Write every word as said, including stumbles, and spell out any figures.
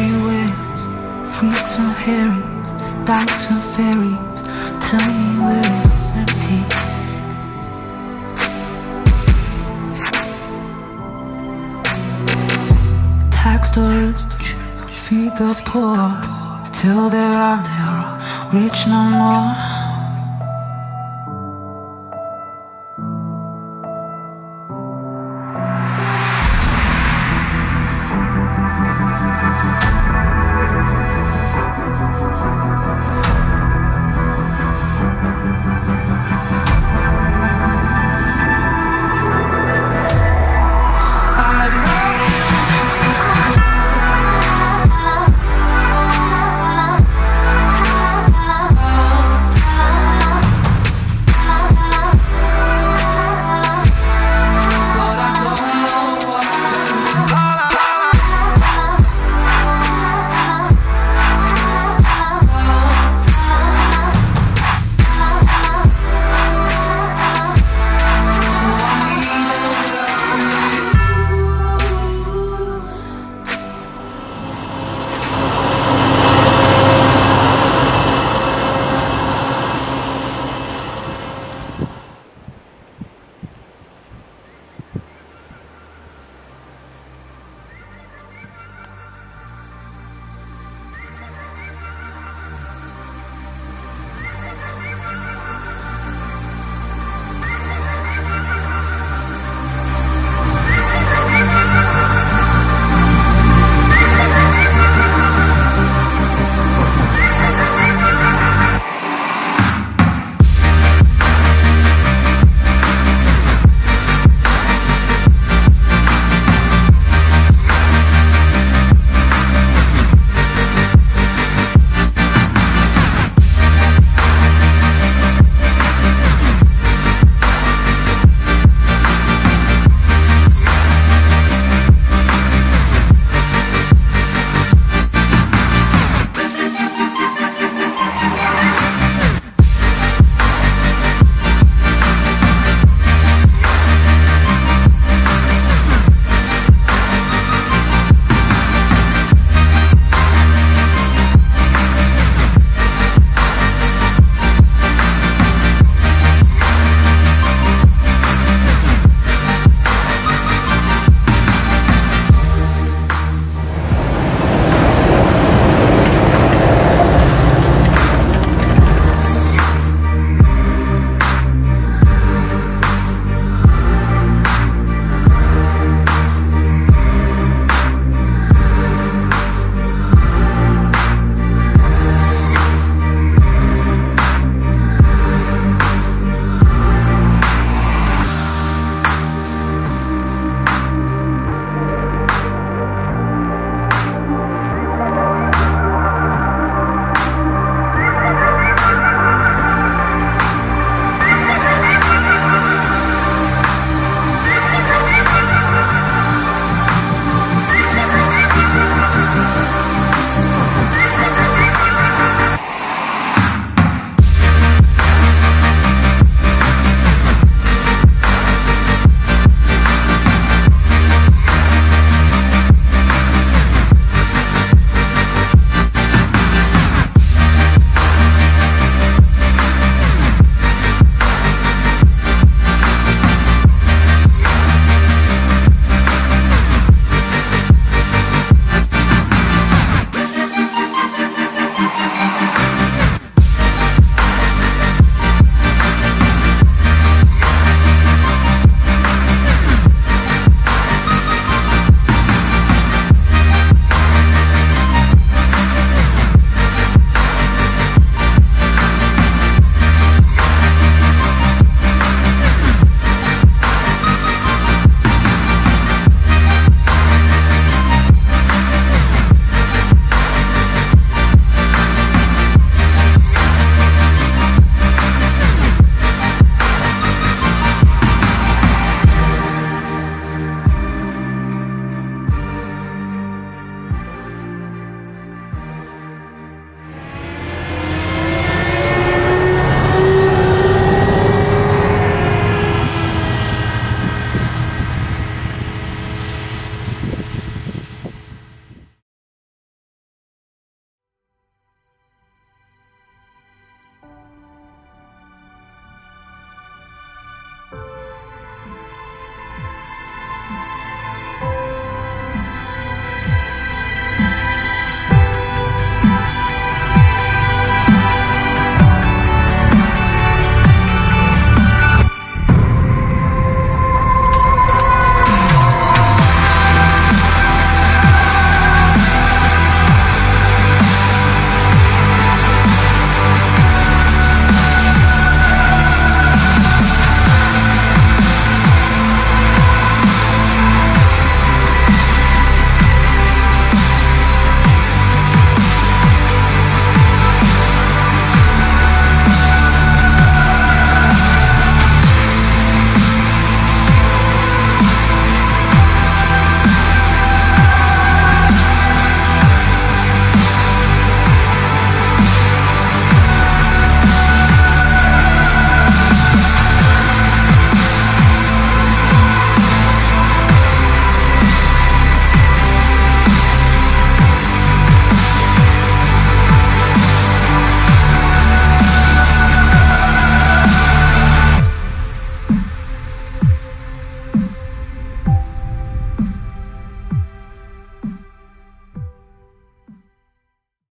free winds, fruits and herrings, dykes and fairies. Tell me where it's empty. Tax the rich, feed the poor, till they are never rich no more.